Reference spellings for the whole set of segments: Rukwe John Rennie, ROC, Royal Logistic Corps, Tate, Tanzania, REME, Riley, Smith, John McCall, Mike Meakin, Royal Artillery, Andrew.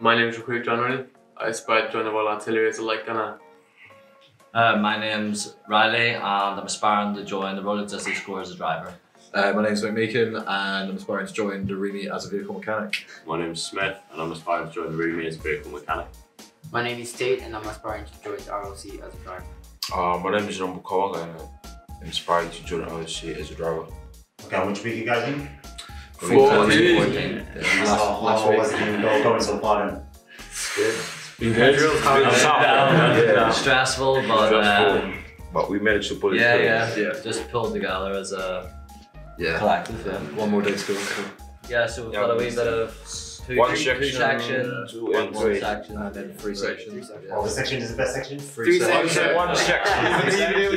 My name is Rukwe John Rennie. I aspire to join the Royal Artillery as a light gunner. My name's Riley and I'm aspiring to join the Royal Logistic Corps as a driver. My name's Mike Meakin and I'm aspiring to join the REME as a vehicle mechanic. My name's Smith and I'm aspiring to join the REME as a vehicle mechanic. My name is Tate and I'm aspiring to join the ROC as a driver. My name is John McCall and I'm aspiring to join the ROC as a driver. Okay, which week are you guys in? 14. I wasn't even going so far then. It's been stressful, but we managed to pull it through. Yeah. Just pulled together as a collective. Yeah. One more day to go. Yeah, so we've got a wee bit of two sections, one section, and then three sections. Well, the section is the best section. Three sections. One section.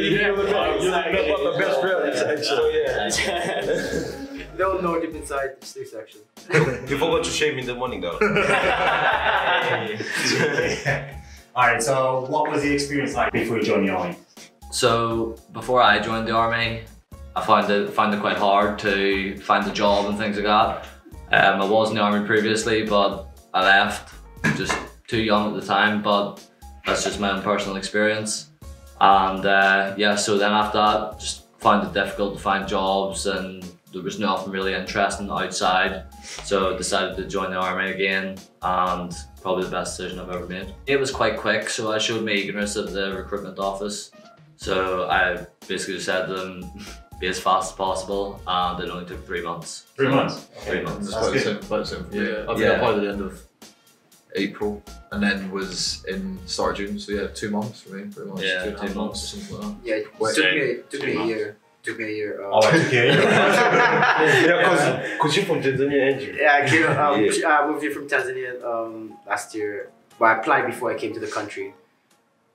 You know the best really section. Yeah. They all know deep inside it's three sections. You forgot to shave me in the morning though. Alright, so what was the experience like before you joined the army? So before I joined the army, I found it quite hard to find a job and things like that. I was in the army previously, but I left just too young at the time, but that's just my own personal experience. And yeah, so then after that, just found it difficult to find jobs and there was nothing really interesting outside, so I decided to join the army again, and probably the best decision I've ever made. It was quite quick, so I showed my ignorance at the recruitment office. So I basically just said to them, be as fast as possible, and it only took 3 months. 3 months? Okay. 3 months. That's quite soon. Quite soon. Yeah. I think I applied at the end of April, and then was in start of June, so yeah, 2 months for me, pretty much. Yeah, 2 months or something like that. Yeah, it took me a year. Oh, it took you a year. Yeah, because you're from Tanzania, Andrew. Yeah, I came, I moved here from Tanzania last year. Well, I applied before I came to the country.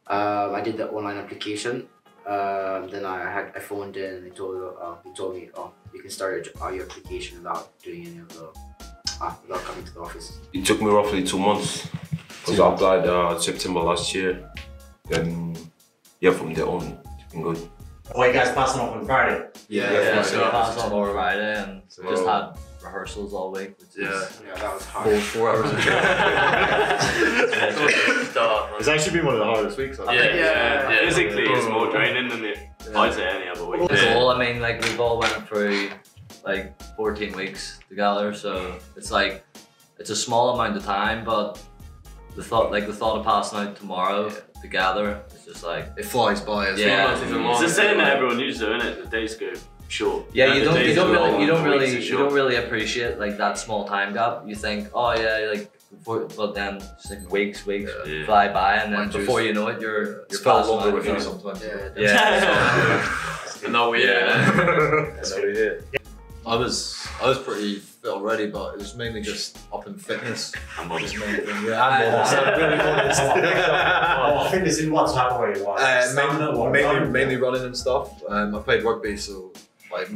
I did the online application. Then I phoned in and they told me, oh, you can start your application without doing any of the, without coming to the office. It took me roughly 2 months because I applied September last year. Then, yeah, from there on, it's been good. Oh, you guys passing off on Friday? Yeah, so I passed off on Friday and just had rehearsals all week. Yeah, that was hard. Four hours a day. It's actually been one of the hardest weeks. Yeah. Physically, it's more draining than I'd say any other week. It's all, I mean, like we've all went through like 14 weeks together, so it's like, it's a small amount of time, but the thought of passing out tomorrow together, it's just like it flies by. It's the same that everyone uses, though, isn't it? The days go short. Yeah, you don't really appreciate like that small time gap. You think, oh yeah, but then just like weeks fly by, and then before you know it, you're passing longer with you sometimes. Yeah. That's what we hear. I was pretty fit already, but it was mainly just up in fitness. And models. Yeah, fitness in what type of way? Mainly running and stuff. I played rugby, so like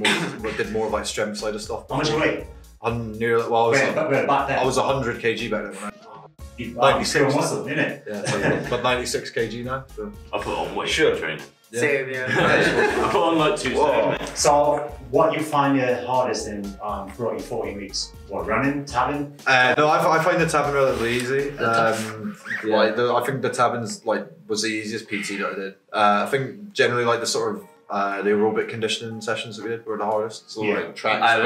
did more of like strength side of stuff. How much weight? I was 100 kg better than that. But 96 kg now. So. I put on weight. Sure. Training. Yeah. Same, yeah. I put on like 2 stone. So, what you find the hardest in throughout your 14 weeks? What, running, tabbing? No, I find the tabbing relatively easy. I think the tabbing was the easiest PT that I did. I think generally the sort of the aerobic conditioning sessions that we did were the hardest. So tracks. I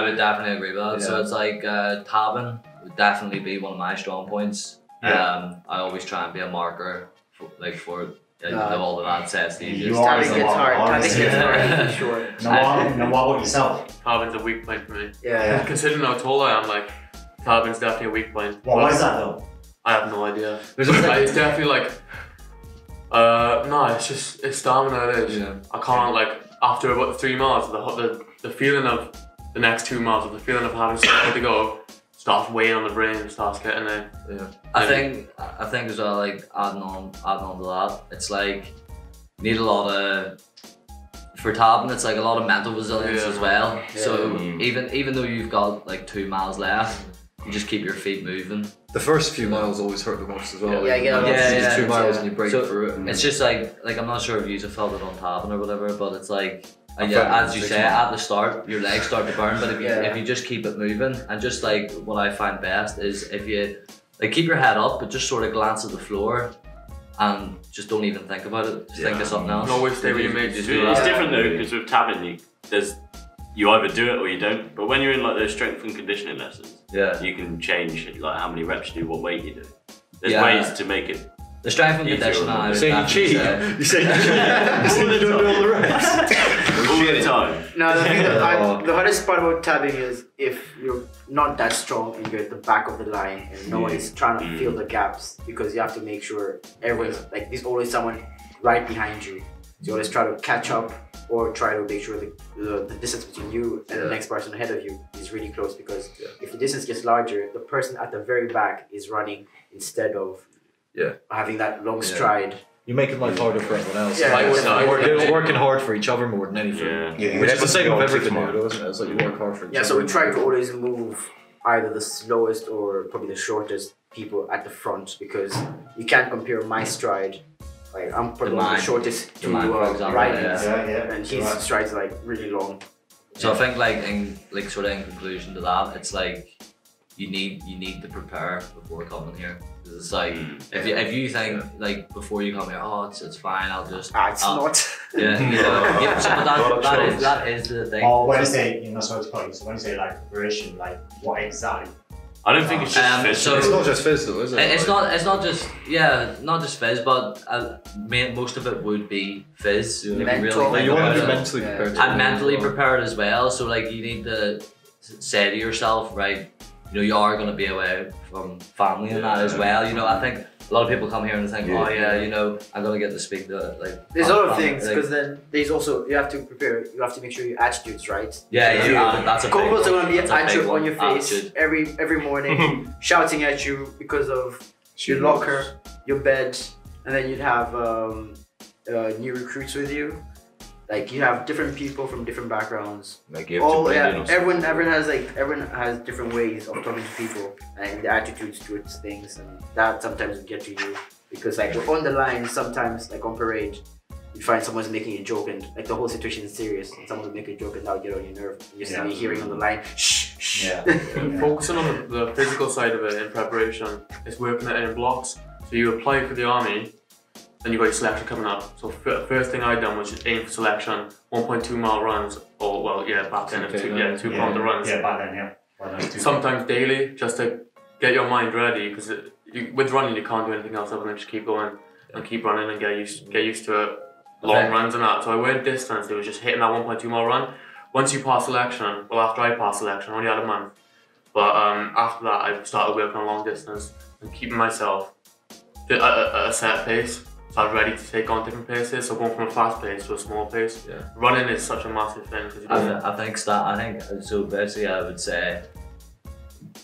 would definitely agree with that. Yeah. So it's like tabbing would definitely be one of my strong points. Yeah. I always try and be a marker for. All the lads says to you. Tabbing gets hard. No wobble yourself. Tabbing's a weak point for me. Yeah. Considering how tall I am, tabbing's definitely a weak point. Why is that though? I have no idea. It's definitely it's stamina it is. Yeah. I can't after about 3 miles, the feeling of the next 2 miles, the feeling of having something to go, starts weighing on the brain and starts getting there. Yeah. I think as well, adding on to that, it's need a lot of, for tabbing, it's a lot of mental resilience as well. Yeah. So even though you've got 2 miles left, you just keep your feet moving. The first few miles always hurt the most as well. Yeah. 2 miles and you break through it. It's just like I'm not sure if you've felt it on tabbing or whatever, but it's as you say, at the start, your legs start to burn, but if you just keep it moving, and just what I find best is if you Like, keep your head up, but just sort of glance at the floor and just don't even think about it. Just think of something else. No, which day were you made? It's different though, because with Tavern, you either do it or you don't. But when you're in like those strength and conditioning lessons, you can change like how many reps you do, what weight you do. There's ways to make it. The strength and conditioning, I would definitely say. You say you cheat. You say you don't do all the reps. All the time. No, the hardest part about tabbing is if you're not that strong and you're at the back of the line and no one is trying to fill the gaps, because you have to make sure everyone's like, there's always someone right behind you. So you always try to catch up or try to make sure the distance between you and the next person ahead of you is really close, because if the distance gets larger, the person at the very back is running instead of having that long stride. You make it life harder for anyone else. Yeah, like, we're working hard for each other more than anything. Which is the same with everything, isn't it? It's like you work hard for each other. So we try to always move either the slowest or probably the shortest people at the front, because you can't compare my stride. Like, I'm probably the shortest to Riley's, and his stride's like really long. So I think like sort of in conclusion to that, it's like you need to prepare before coming here. It's like if you think like before you come here, oh it's fine, I'll just it's not. Yeah, you know, that is the thing. Well, when you say you're not supposed to play, so when you say like preparation, like what exactly? I don't think it's just fizz. So it's not just fizz though, is it? It's not just fizz, but most of it would be fizz. You know, really, you want to be mentally prepared. And mentally prepared as well. So like you need to say to yourself, right, you know, you are going to be away from family and that as well. You know, I think a lot of people come here and think, oh yeah, you know, I'm going to get to speak to like. There's a lot of things, because then there's also, you have to prepare, you have to make sure your attitude's right. That's a big one. Corporals are going to be attitude on your face every morning, shouting at you because of your locker, your bed, and then you'd have new recruits with you. Like you have different people from different backgrounds. Like everyone has different ways of talking to people and their attitudes towards things, and that sometimes will get to you, because like we're on the line sometimes, like on parade, you find someone's making a joke and like the whole situation is serious, and someone's making a joke and that'll get on your nerve. You're suddenly hearing on the line, shh, shh. Focusing on the physical side of it in preparation is working it in blocks. So you apply for the army. Then you've got your selection coming up. So first thing I done was just aim for selection, 1.2 mile runs, or well, back then, two pounder runs. Yeah, back then, Sometimes daily, just to get your mind ready, because with running you can't do anything else other than just keep going and keep running and get used to it. Long runs and that. So I went distance. It was just hitting that 1.2 mile run. Once you pass selection, well, after I passed selection, I only had a month, but after that I started working on long distance and keeping myself at a set pace. So I'm ready to take on different paces, so going from a fast pace to a small pace. Yeah. Running is such a massive thing. I think so basically I would say,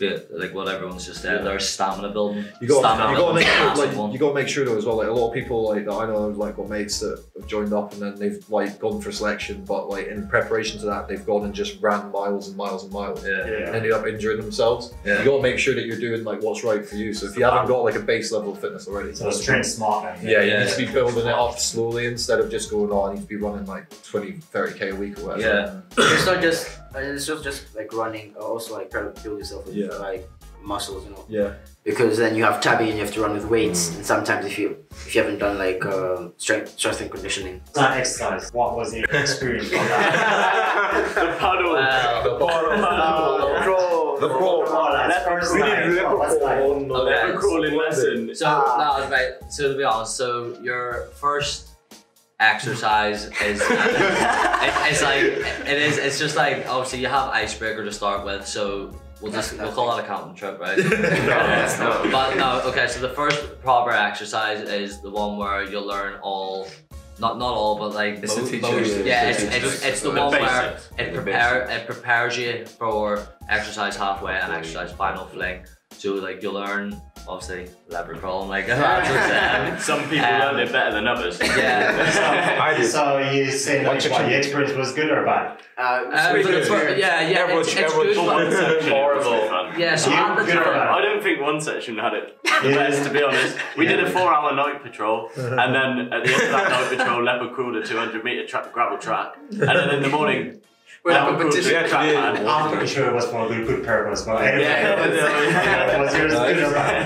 like what everyone's just said, there's stamina building. You gotta make sure though as well, like a lot of people like that I know, like got mates that have joined up and then they've like gone for selection, but like in preparation to that they've gone and just ran miles and miles and miles and ended up injuring themselves. You gotta make sure that you're doing like what's right for you. So if you haven't got like a base level of fitness already, so it's train smart. You need to be building it up slowly instead of just going, I need to be running like 20-30k a week or whatever. It's not just like running, also like trying to build yourself with like muscles, you know. Because then you have tabbing and you have to run with weights, and sometimes if you haven't done like strength and conditioning. That exercise. What was the experience of that? The paddle. The crawl. Leopard crawling lesson. So to be honest, so your first exercise is it's just like, obviously you have icebreaker to start with, so we'll call that a camping trip, right? Okay, so the first proper exercise is the one where you'll learn all, not all, but like it's the one where it prepares you for exercise halfway and exercise final fling. So like you'll learn, obviously, leopard crawling, like some people learn it better than others. So you say that the experience was good or bad? It's good, but horrible. So at the time, I don't think one section had it the best, to be honest. We did a 4-hour night patrol, and then at the end of that night patrol, leopard crawled a 200-meter gravel track, and then in the morning I'm sure it was one of the good programs.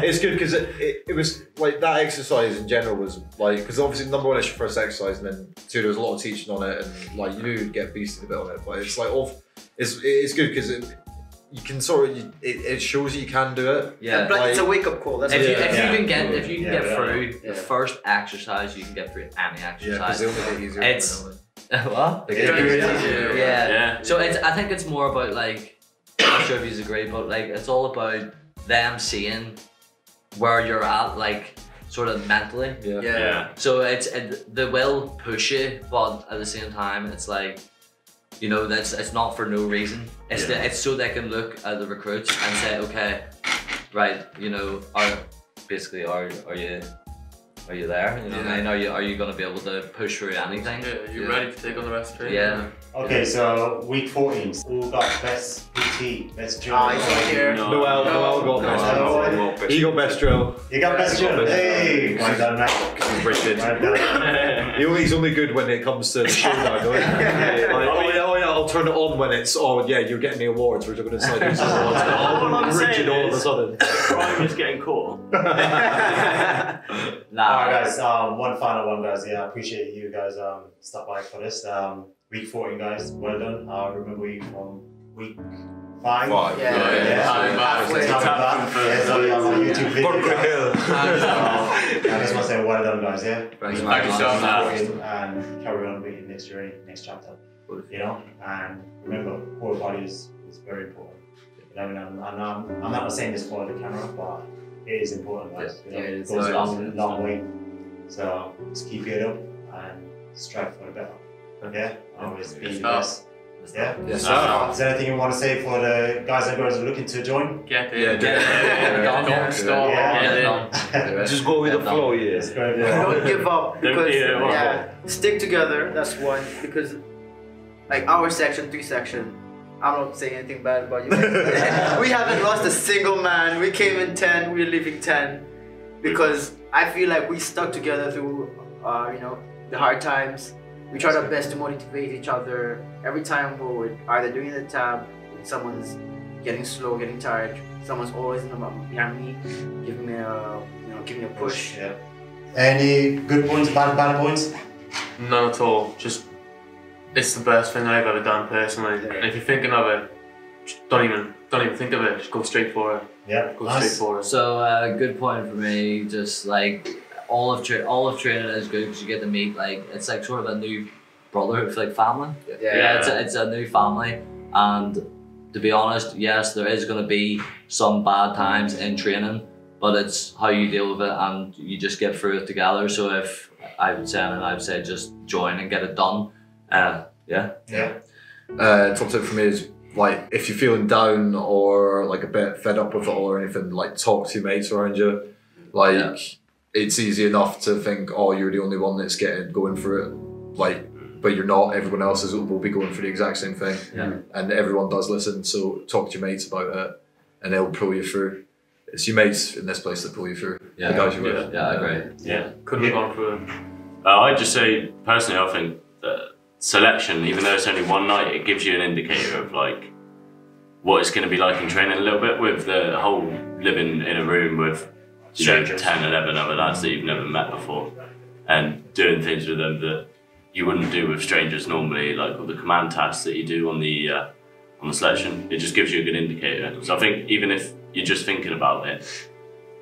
It's good because it was like that exercise in general was like, because obviously number one issue for us exercise, and then two, there was a lot of teaching on it, and like you get beasted a bit on it, but it's like off. It's good because you can sort of it shows you can do it. Yeah, but like, it's a wake up call. That's if you can get through the first exercise, you can get through any exercise. Yeah, because easier. It's what? Yeah. So it's, I think it's more about like, I'm not sure if you agree, but like it's all about them seeing where you're at, like sort of mentally. Yeah. So they will push you, but at the same time, it's like, you know, that's, it's not for no reason. It's it's so they can look at the recruits and say, okay, right, you know, are you there? You know what I mean? Are you going to be able to push through anything? Yeah, you're ready to take on the rest of it? Yeah. Okay, so week 14, who got best PT, best drill? Noel got best drill. He got best drill. You got best drill? Hey! Well done, mate. He's only good when it comes to the showdown, don't he? I'll turn it on when it's, oh yeah, you're getting the awards, we're going to decide who's the awards. I'm rigid all of a sudden. I'm just getting caught. Alright guys, one final one guys, I appreciate you guys stopped by for this. Week 14 guys, well done. I remember you from week 5. I just want to say well done guys, yeah? Thank you so much. And carry on with your next journey, next chapter. You know, and remember, core body is very important. You know, and I'm not saying this for the camera, but it is important, guys. You know, it goes a long way. So just keep it up and strive for the better. Yeah, always be the best. Yeah. Is there anything you want to say for the guys and girls looking to join? Get in. Don't stop. Just go with the flow. Yeah. Don't give up. Because stick together. That's one. Because like our section, 3 section, I'm not saying anything bad about you guys. We haven't lost a single man. We came in 10, we're leaving 10. Because I feel like we stuck together through, you know, the hard times. We tried our best to motivate each other. Every time we were either doing the tab, someone's getting slow, getting tired. Someone's always in the behind me, giving me a, you know, giving me a push. Yeah. Any good points, bad points? None at all. Just. It's the best thing I've ever done personally. Yeah. And if you're thinking of it, just don't even think of it. Just go straight for it. Yeah, go straight for it. So good point for me. Just like all of training is good because you get to meet like it's like sort of a new brotherhood, it's like family. Yeah, it's a new family. And to be honest, yes, there is going to be some bad times in training, but it's how you deal with it and you just get through it together. So if I would say just join and get it done. Top tip for me is like if you're feeling down or like a bit fed up with it or anything, like talk to your mates around you. Like it's easy enough to think, oh, you're the only one that's going through it, like, but you're not. Everyone else will be going through the exact same thing, and everyone does listen. So talk to your mates about it, and they'll pull you through. It's your mates in this place that pull you through. Yeah, the guys you're with. Yeah, I agree. Yeah, couldn't have gone through them. I'd just say personally, I think that selection, even though it's only one night, it gives you an indicator of like what it's going to be like in training a little bit, with the whole living in a room with 10, 11 other lads that you've never met before and doing things with them that you wouldn't do with strangers normally, like all the command tasks that you do on the selection. It just gives you a good indicator. So I think even if you're just thinking about it,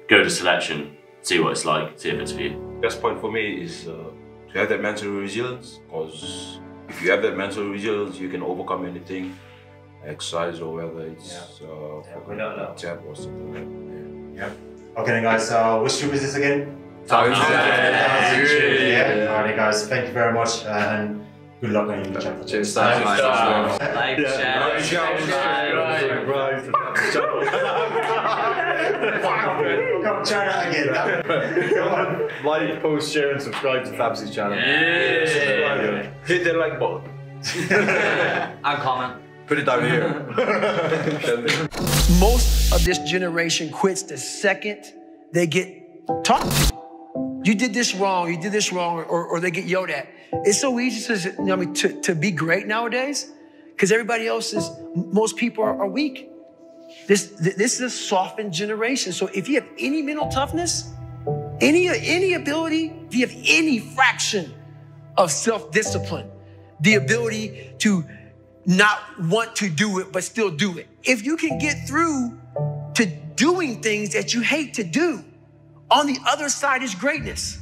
go to selection, see what it's like, see if it's for you. Best point for me is to have that mental resilience, because if you have that mental resilience, you can overcome anything, exercise or whether it's tab or something like that. Yeah. Okay then guys, which troop is this again? Yeah. Alright guys, thank you very much and good luck on your chapter. Cheers. Come try that again. Come on. Like, post, share and subscribe to Fabsy's channel. Hit the like button. And comment. Put it down here. Most of this generation quits the second they get talked to. You did this wrong, you did this wrong, or they get yelled at. It's so easy to be great nowadays. because everybody else is, most people are weak. This is a softened generation. So if you have any mental toughness, any ability, if you have any fraction of self-discipline, the ability to not want to do it, but still do it. If you can get through to doing things that you hate to do, on the other side is greatness.